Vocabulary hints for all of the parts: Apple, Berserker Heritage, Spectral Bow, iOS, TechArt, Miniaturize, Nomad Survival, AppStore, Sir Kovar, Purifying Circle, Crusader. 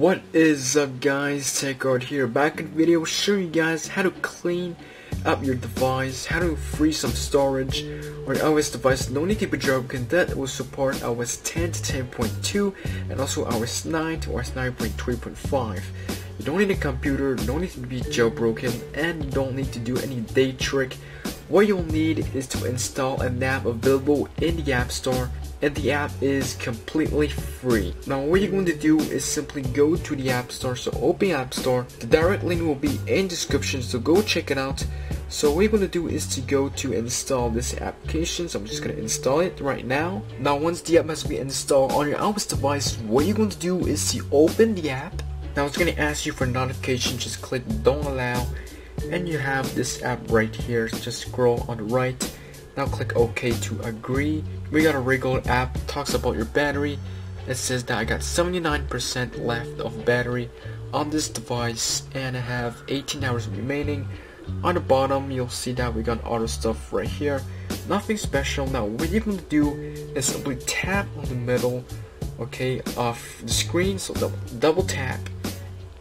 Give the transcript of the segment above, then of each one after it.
What is up, guys? TechArt here, back in the video showing you guys how to clean up your device, how to free some storage on iOS device. No need to be joking, that will support iOS 10 to 10.2 and also iOS 9 to iOS 9.3.5. You don't need a computer, you don't need to be jailbroken, and you don't need to do any day trick. What you'll need is to install an app available in the App Store, and the app is completely free. Now what you're going to do is simply go to the App Store, so open App Store. The direct link will be in description, so go check it out. So what you're going to do is to go to install this application, so I'm just going to install it right now. Now once the app has been installed on your iOS device, what you're going to do is to open the app. Now it's going to ask you for notification, just click don't allow, and you have this app right here. Just scroll on the right. Now click OK to agree. We got a regular app, talks about your battery. It says that I got 79% left of battery on this device and I have 18 hours remaining. On the bottom you'll see that we got auto stuff right here, nothing special. Now what you're going to do is simply tap on the middle, okay, of the screen, so double tap.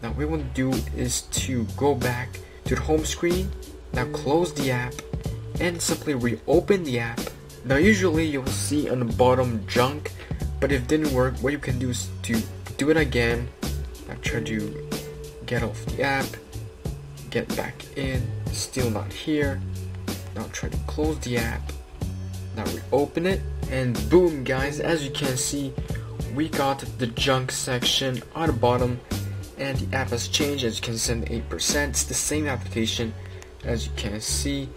Now what we want to do is to go back to the home screen. Now close the app and simply reopen the app. Now usually you'll see on the bottom junk, but if it didn't work, what you can do is to do it again. Now try to get off the app, get back in, still not here. Now try to close the app, now reopen it, and boom guys, as you can see, we got the junk section on the bottom and the app has changed. As you can see, 8%, it's the same application as you can see,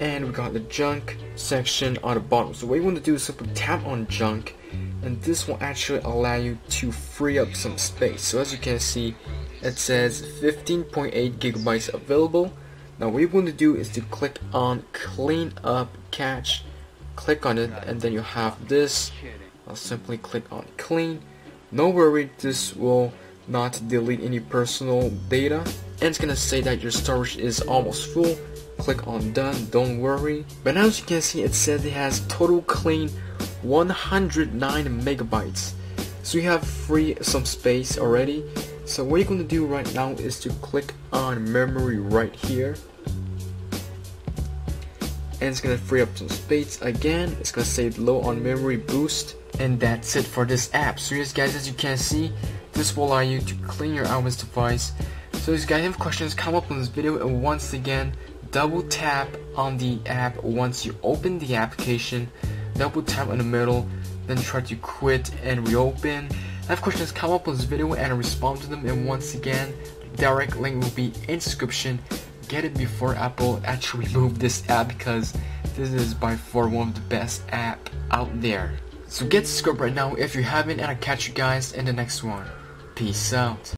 and we got the junk section on the bottom. So what you want to do is simply tap on junk, and this will actually allow you to free up some space. So as you can see, it says 15.8 gigabytes available. Now what you want to do is to click on clean up cache, click on it, and then you'll have this. I'll simply click on clean. No worry, this will not delete any personal data, and it's gonna say that your storage is almost full. Click on done, don't worry. But now as you can see, it says it has total clean 109 megabytes, so you have free some space already. So what you're gonna do right now is to click on memory right here, and it's gonna free up some space again. It's gonna say low on memory boost, and that's it for this app. So yes guys, as you can see, this will allow you to clean your iOS device. So if you guys have questions, comment up on this video, and once again, double tap on the app once you open the application, double tap in the middle, then try to quit and reopen. If you have questions, comment up on this video and respond to them, and once again, the direct link will be in description. Get it before Apple actually removed this app, because this is by far one of the best app out there. So get subscribed right now if you haven't, and I'll catch you guys in the next one. Peace out.